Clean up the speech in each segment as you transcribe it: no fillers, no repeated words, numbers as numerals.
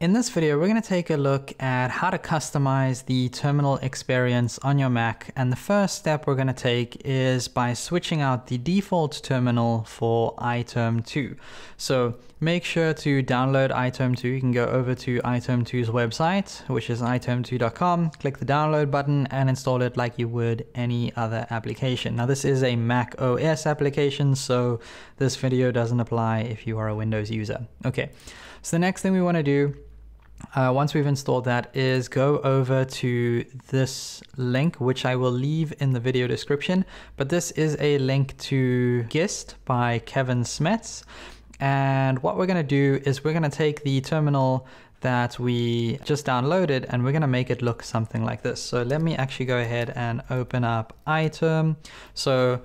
In this video, we're going to take a look at how to customize the terminal experience on your Mac. And the first step we're going to take is by switching out the default terminal for iTerm2. So make sure to download iTerm2. You can go over to iTerm2's website, which is iterm2.com, click the download button and install it like you would any other application. Now this is a Mac OS application, so this video doesn't apply if you are a Windows user. Okay, so the next thing we want to do once we've installed that is go over to this link, which I will leave in the video description, but this is a link to Gist by Kevin Smets. And what we're going to do is we're going to take the terminal that we just downloaded and we're going to make it look something like this. So let me actually go ahead and open up iTerm. So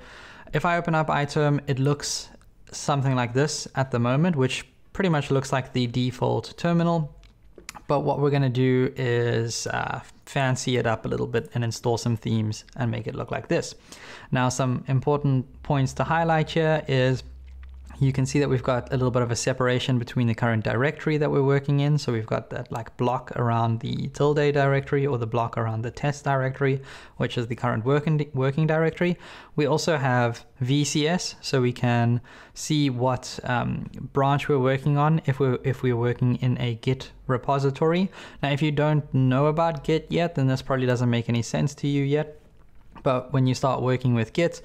if I open up iTerm, it looks something like this at the moment, which pretty much looks like the default terminal. But what we're going to do is fancy it up a little bit and install some themes and make it look like this. Now, some important points to highlight here is you can see that we've got a little bit of a separation between the current directory that we're working in. So we've got that like block around the tilde directory or the block around the test directory, which is the current working directory. We also have VCS, so we can see what branch we're working on if we're working in a Git repository. Now, if you don't know about Git yet, then this probably doesn't make any sense to you yet. But when you start working with Git,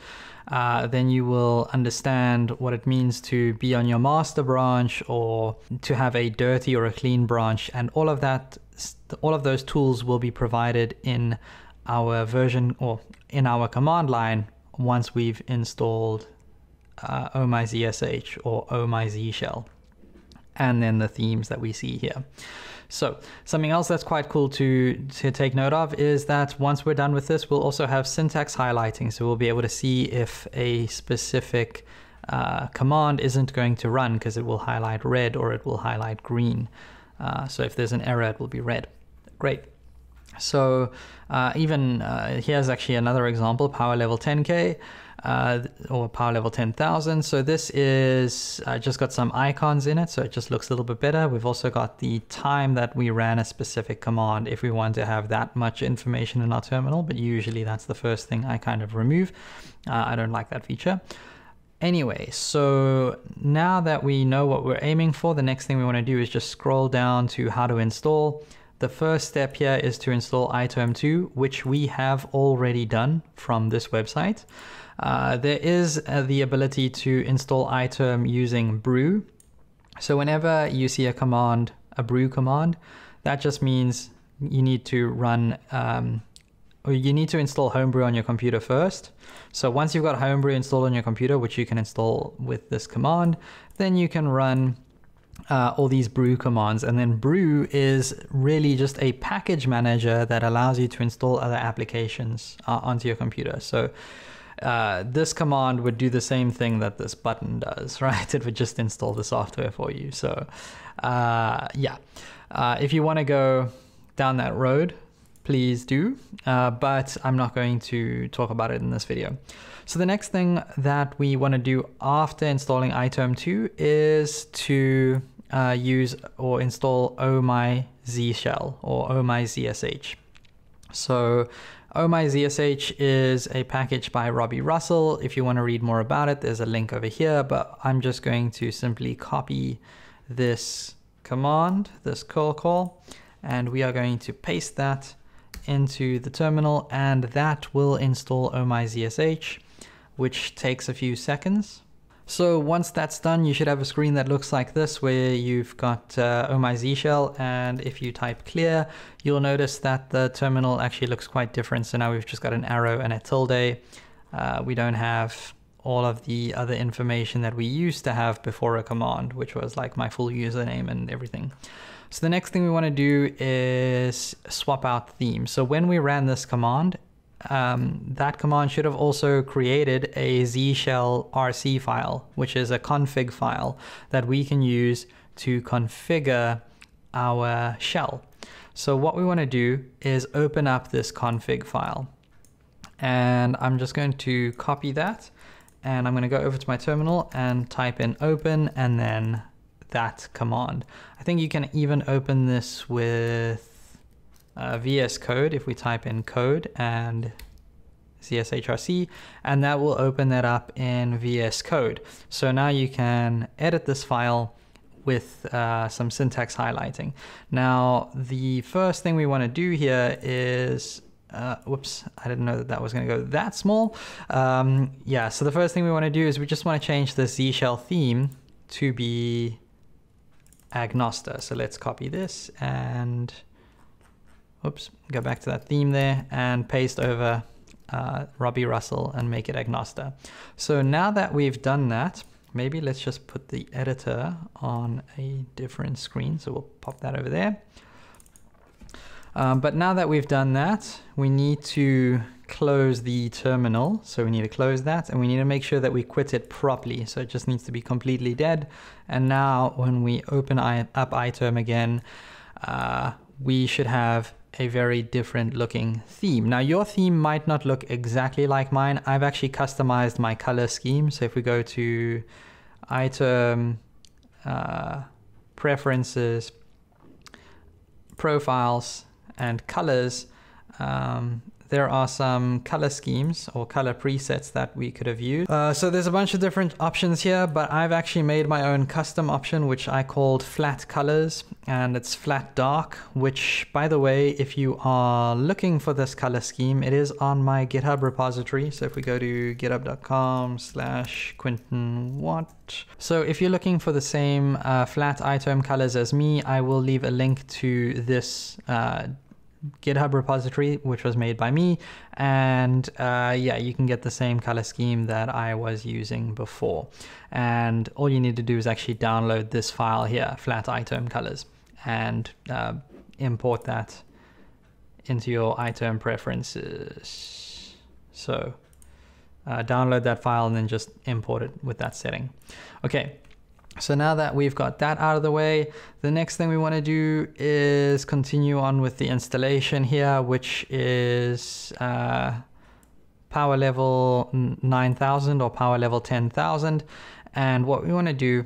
then you will understand what it means to be on your master branch or to have a dirty or a clean branch. And all of that, all of those tools will be provided in our version or in our command line once we've installed Oh My Zsh or Oh My Zsh shell, and then the themes that we see here. So something else that's quite cool to take note of is that once we're done with this, we'll also have syntax highlighting. So we'll be able to see if a specific command isn't going to run because it will highlight red or it will highlight green. So if there's an error, it will be red. Great. So here's actually another example, Powerlevel10k. Or Powerlevel 10,000. So this is just got some icons in it, so it just looks a little bit better. We've also got the time that we ran a specific command if we want to have that much information in our terminal, but usually that's the first thing I kind of remove. I don't like that feature. Anyway, so now that we know what we're aiming for, the next thing we want to do is just scroll down to how to install. The first step here is to install iTerm2, which we have already done from this website. There is the ability to install iTerm using brew. So whenever you see a command, a brew command, that just means you need to run, or you need to install Homebrew on your computer first. So once you've got Homebrew installed on your computer, which you can install with this command, then you can run all these brew commands. And then brew is really just a package manager that allows you to install other applications onto your computer. So this command would do the same thing that this button does, right? It would just install the software for you. So if you want to go down that road, please do, but I'm not going to talk about it in this video. So the next thing that we want to do after installing iTerm2 is to use or install Oh My Zsh shell or Oh My Zsh. So Oh My Zsh is a package by Robbie Russell. If you want to read more about it, there's a link over here, but I'm just going to simply copy this command, this curl call, and we are going to paste that into the terminal, and that will install Oh My Zsh, which takes a few seconds. So once that's done, you should have a screen that looks like this, where you've got Oh My Zsh shell, and if you type clear, you'll notice that the terminal actually looks quite different. So now we've just got an arrow and a tilde. We don't have all of the other information that we used to have before a command, which was like my full username and everything. So the next thing we want to do is swap out themes. So when we ran this command, that command should have also created a zshrc file, which is a config file that we can use to configure our shell. So what we want to do is open up this config file, and I'm just going to copy that, and I'm going to go over to my terminal and type in open and then that command. I think you can even open this with VS Code if we type in code and zshrc, and that will open that up in VS Code. So now you can edit this file with some syntax highlighting. Now, the first thing we want to do here is whoops, I didn't know that that was going to go that small. Yeah, so the first thing we want to do is we just want to change the Z shell theme to be agnoster. So let's copy this and whoops, go back to that theme there and paste over Robbie Russell and make it agnoster. So now that we've done that, maybe let's just put the editor on a different screen. So we'll pop that over there. But now that we've done that, we need to close the terminal. So we need to close that, and we need to make sure that we quit it properly. So it just needs to be completely dead. And now when we open up iTerm again, we should have a very different looking theme. Now your theme might not look exactly like mine. I've actually customized my color scheme. So if we go to iTerm, preferences, profiles, and colors, there are some color schemes or color presets that we could have used. So there's a bunch of different options here, but I've actually made my own custom option, which I called flat colors, and it's flat dark, which, by the way, if you are looking for this color scheme, it is on my GitHub repository. So if we go to github.com/QuentinWatt. So if you're looking for the same flat iTerm colors as me, I will leave a link to this GitHub repository, which was made by me, and yeah, you can get the same color scheme that I was using before. And all you need to do is actually download this file here, flat iTerm colors, and import that into your iTerm preferences. So download that file and then just import it with that setting. Okay. So now that we've got that out of the way, the next thing we want to do is continue on with the installation here, which is power level 9000 or power level 10,000. And what we want to do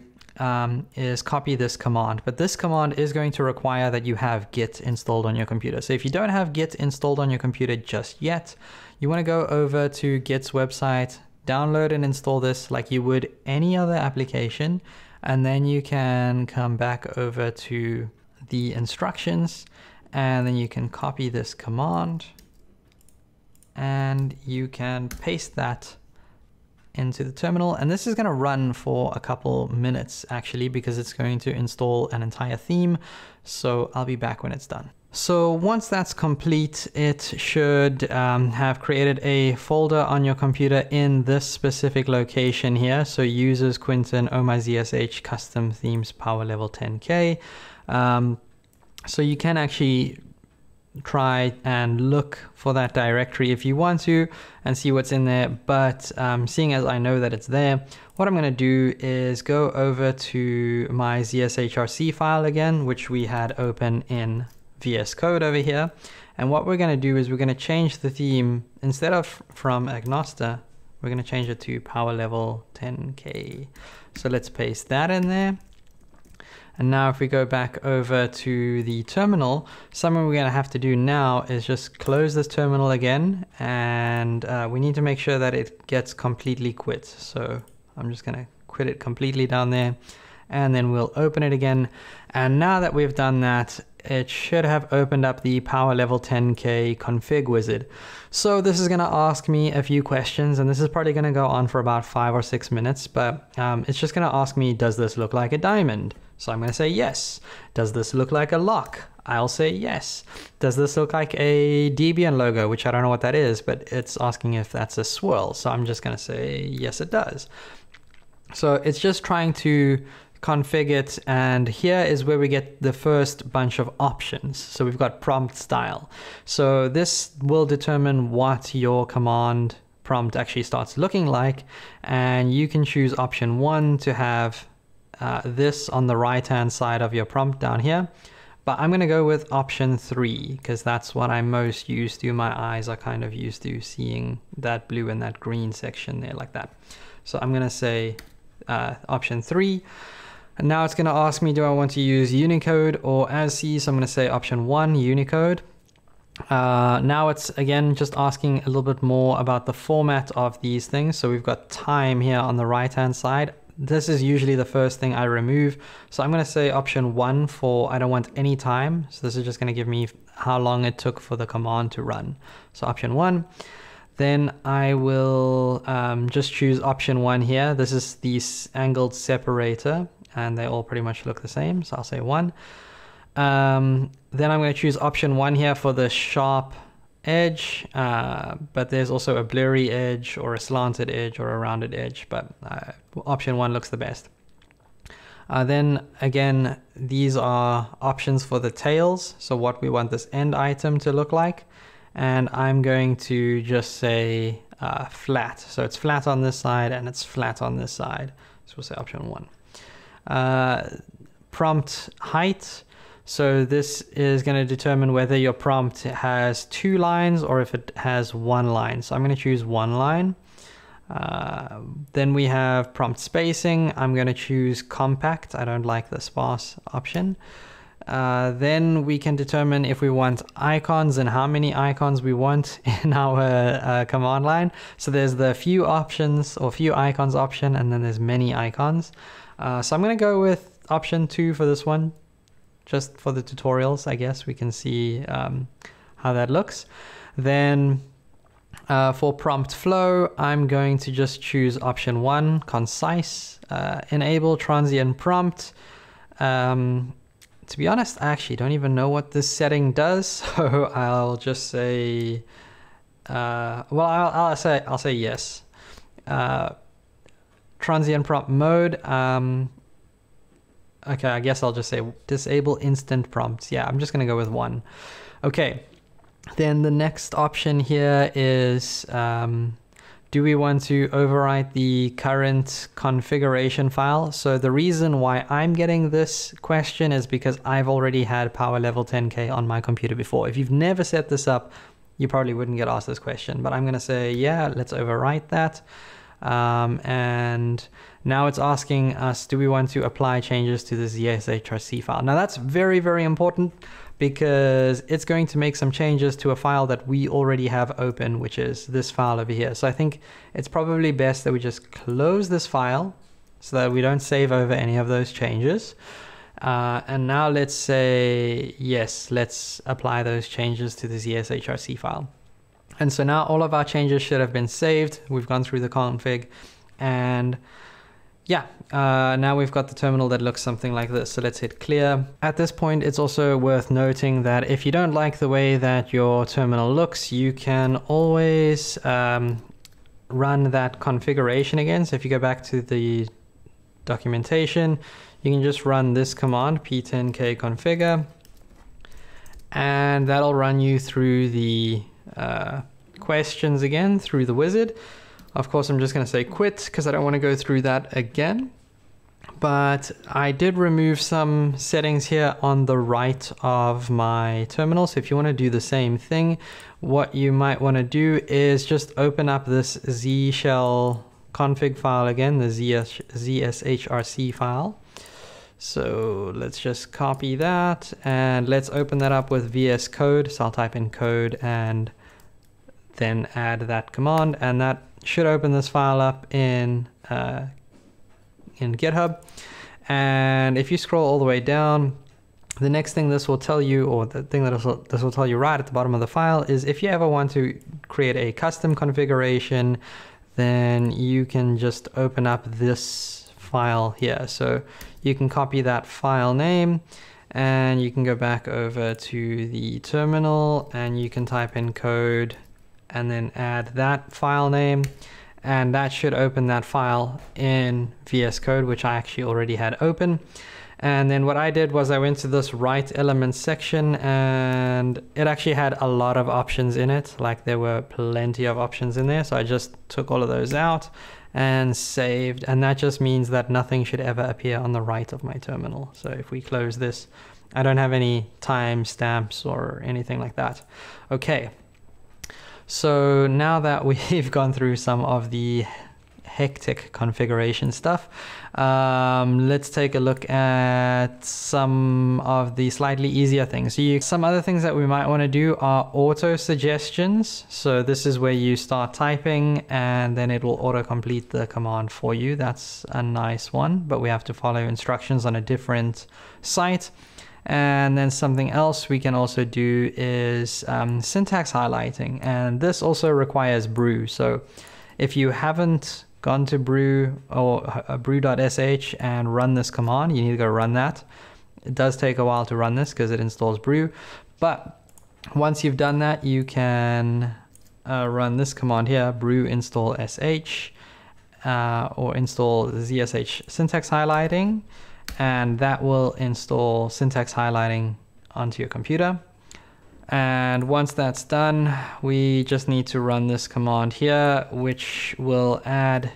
is copy this command. But this command is going to require that you have Git installed on your computer. So if you don't have Git installed on your computer just yet, you want to go over to Git's website, download and install this like you would any other application. And then you can come back over to the instructions, and then you can copy this command and you can paste that into the terminal. And this is going to run for a couple minutes actually, because it's going to install an entire theme. So I'll be back when it's done. So once that's complete, it should have created a folder on your computer in this specific location here. So users Quentin Oh My Zsh custom themes Powerlevel10k. So you can actually try and look for that directory if you want to and see what's in there. But seeing as I know that it's there, what I'm going to do is go over to my zshrc file again, which we had open in VS Code over here. And what we're going to do is we're going to change the theme. Instead of from agnoster, we're going to change it to Powerlevel10k. So let's paste that in there. And now if we go back over to the terminal, something we're going to have to do now is just close this terminal again. And we need to make sure that it gets completely quit. So I'm just going to quit it completely down there, and then we'll open it again. And now that we've done that, it should have opened up the Powerlevel10k config wizard. So this is going to ask me a few questions, and this is probably going to go on for about 5 or 6 minutes, but it's just going to ask me, does this look like a diamond? So I'm going to say yes. Does this look like a lock? I'll say yes. Does this look like a Debian logo, which I don't know what that is, but it's asking if that's a swirl. So I'm just going to say yes, it does. So it's just trying to config it, and here is where we get the first bunch of options. So we've got prompt style. So this will determine what your command prompt actually starts looking like, and you can choose option 1 to have this on the right hand side of your prompt down here. But I'm going to go with option 3 because that's what I'm most used to. My eyes are kind of used to seeing that blue and that green section there like that. So I'm going to say option 3. And now it's going to ask me, do I want to use Unicode or ASCII? So I'm going to say option one, Unicode. Now it's again just asking a little bit more about the format of these things. So we've got time here on the right hand side. This is usually the first thing I remove. So I'm going to say option one for I don't want any time. So this is just going to give me how long it took for the command to run. So option one. Then I will just choose option one here. This is the angled separator and they all pretty much look the same. So I'll say one. Then I'm going to choose option one here for the sharp edge, but there's also a blurry edge or a slanted edge or a rounded edge, but option one looks the best. Then again, these are options for the tails. So what we want this end item to look like. And I'm going to just say flat. So it's flat on this side and it's flat on this side. So we'll say option one. Prompt height. So this is going to determine whether your prompt has two lines or if it has one line. So I'm going to choose one line. Then we have prompt spacing. I'm going to choose compact. I don't like the sparse option. Then we can determine if we want icons and how many icons we want in our command line. So there's the few options or few icons option, and then there's many icons. So I'm going to go with option two for this one, just for the tutorials, I guess we can see how that looks. Then for prompt flow, I'm going to just choose option one, concise, enable transient prompt. To be honest, I actually don't even know what this setting does, so I'll just say, I'll say yes. Transient prompt mode. Okay, I guess I'll just say disable instant prompts. Yeah, I'm just gonna go with one. Okay, then the next option here is, do we want to overwrite the current configuration file? So the reason why I'm getting this question is because I've already had Powerlevel10k on my computer before. If you've never set this up, you probably wouldn't get asked this question, but I'm gonna say, yeah, let's overwrite that. And now it's asking us, do we want to apply changes to this zshrc file? Now that's very, very important because it's going to make some changes to a file that we already have open, which is this file over here. So I think it's probably best that we just close this file so that we don't save over any of those changes. And now let's say, yes, let's apply those changes to the zshrc file. And so now all of our changes should have been saved. We've gone through the config and yeah, now we've got the terminal that looks something like this. So let's hit clear. At this point, it's also worth noting that if you don't like the way that your terminal looks, you can always run that configuration again. So if you go back to the documentation, you can just run this command, p10k configure, and that'll run you through the questions again through the wizard. Of course, I'm just going to say quit because I don't want to go through that again. But I did remove some settings here on the right of my terminal. So if you want to do the same thing, what you might want to do is just open up this Z shell config file again, the zshrc file. So let's just copy that and let's open that up with VS Code. So I'll type in code and then add that command, and that should open this file up in GitHub. And if you scroll all the way down, the next thing this will tell you, or the thing that this will tell you right at the bottom of the file, is if you ever want to create a custom configuration, then you can just open up this file here. So you can copy that file name and you can go back over to the terminal and you can type in code and then add that file name, and that should open that file in VS Code, which I actually already had open. And then what I did was I went to this right element section, and it actually had a lot of options in it. Like there were plenty of options in there. So I just took all of those out and saved. And that just means that nothing should ever appear on the right of my terminal. So if we close this, I don't have any time stamps or anything like that. Okay. So now that we've gone through some of the hectic configuration stuff. Let's take a look at some of the slightly easier things. So some other things that we might want to do are auto suggestions. So this is where you start typing and then it will autocomplete the command for you. That's a nice one, but we have to follow instructions on a different site. And then something else we can also do is syntax highlighting, and this also requires brew. So if you haven't gone to brew or brew.sh and run this command, you need to go run that. It does take a while to run this because it installs brew, but once you've done that, you can run this command here, brew install sh or install zsh syntax highlighting, and that will install syntax highlighting onto your computer. And once that's done, we just need to run this command here, which will add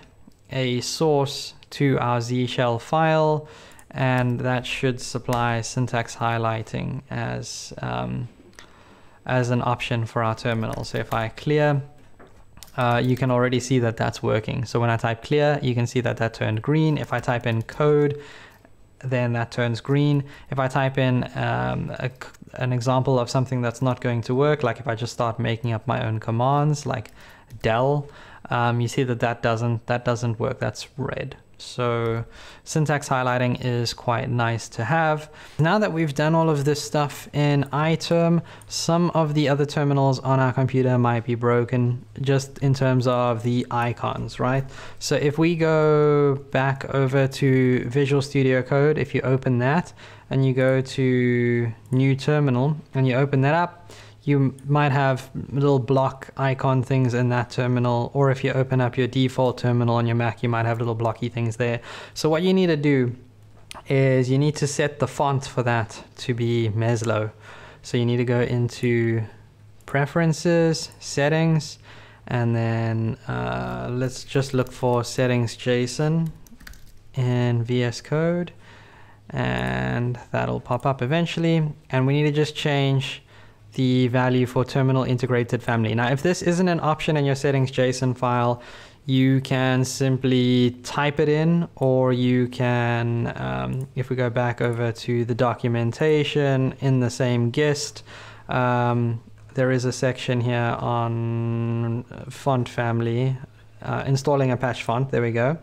a source to our Z shell file, and that should supply syntax highlighting as an option for our terminal. So if I clear, you can already see that that's working. So when I type clear, you can see that that turned green. If I type in code, then that turns green. If I type in an example of something that's not going to work, like if I just start making up my own commands like del, you see that that doesn't work, that's red. So syntax highlighting is quite nice to have. Now that we've done all of this stuff in iTerm, some of the other terminals on our computer might be broken just in terms of the icons, right? So if we go back over to Visual Studio Code, if you open that and you go to New Terminal and you open that up, you might have little block icon things in that terminal, or if you open up your default terminal on your Mac, you might have little blocky things there. So what you need to do is you need to set the font for that to be Meslo. So you need to go into Preferences, Settings, and then let's just look for settings.json in VS Code, and that'll pop up eventually. And we need to just change the value for terminal integrated family. Now, if this isn't an option in your settings.json file, you can simply type it in, or you can, if we go back over to the documentation in the same gist, there is a section here on font family, installing a patch font, there we go.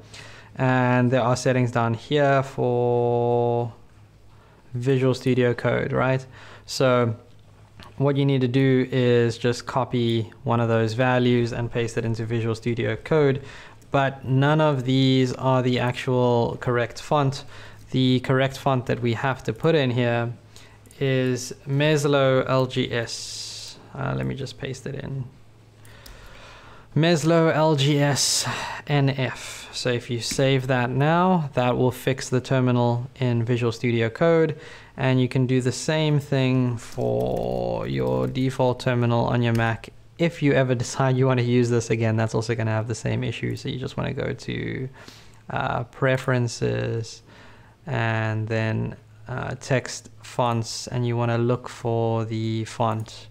And there are settings down here for Visual Studio Code, right? So what you need to do is just copy one of those values and paste it into Visual Studio Code, but none of these are the actual correct font. The correct font that we have to put in here is Meslo LGS. Let me just paste it in. Meslo LGS NF. So if you save that now, that will fix the terminal in Visual Studio Code. And you can do the same thing for your default terminal on your Mac. If you ever decide you want to use this again, that's also going to have the same issue. So you just want to go to Preferences, and then Text Fonts, and you want to look for the font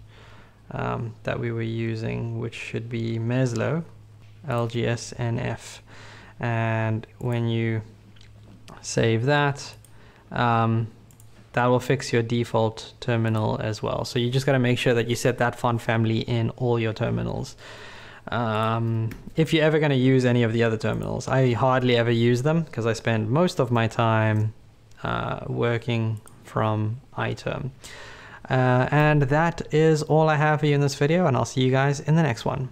that we were using, which should be Meslo LGS NF. And when you save that, that will fix your default terminal as well. So you just got to make sure that you set that font family in all your terminals. If you're ever going to use any of the other terminals, I hardly ever use them because I spend most of my time working from iTerm. And that is all I have for you in this video, and I'll see you guys in the next one.